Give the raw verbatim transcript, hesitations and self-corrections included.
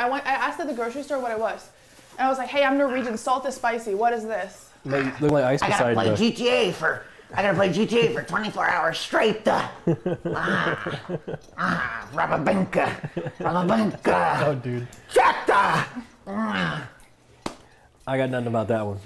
I went. I asked at the grocery store what it was, and I was like, "Hey, I'm Norwegian. Salt is spicy. What is this?" Look, look like ice I gotta play the... G T A for. I gotta play G T A for twenty-four hours straight. Ah, ah, Rababinka, Rababinka. Oh, dude. Check the. Ah. I got nothing about that one.